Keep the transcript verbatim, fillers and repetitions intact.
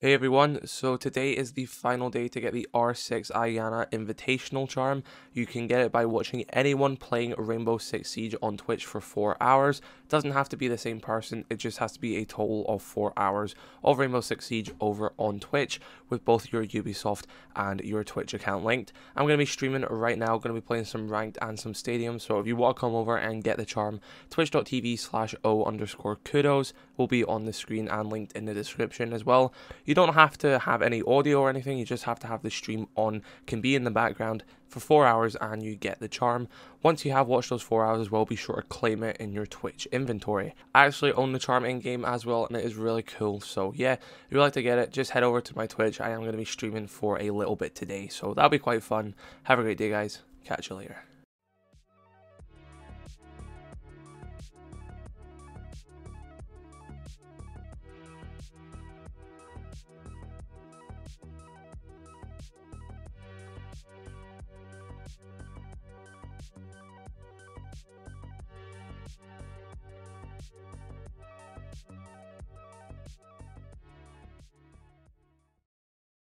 Hey everyone, so today is the final day to get the R six Iana Invitational Charm. You can get it by watching anyone playing Rainbow Six Siege on Twitch for four hours. It doesn't have to be the same person, it just has to be a total of four hours of Rainbow Six Siege over on Twitch with both your Ubisoft and your Twitch account linked. I'm going to be streaming right now, going to be playing some ranked and some stadium, so if you want to come over and get the charm, twitch.tv slash oh underscore kudos will be on the screen and linked in the description as well. You don't have to have any audio or anything, you just have to have the stream on, can be in the background for four hours and you get the charm. Once you have watched those four hours as well, be sure to claim it in your Twitch inventory. I actually own the charm in-game as well and it is really cool, so yeah, if you'd like to get it, just head over to my Twitch. I am going to be streaming for a little bit today, so that'll be quite fun. Have a great day guys, catch you later.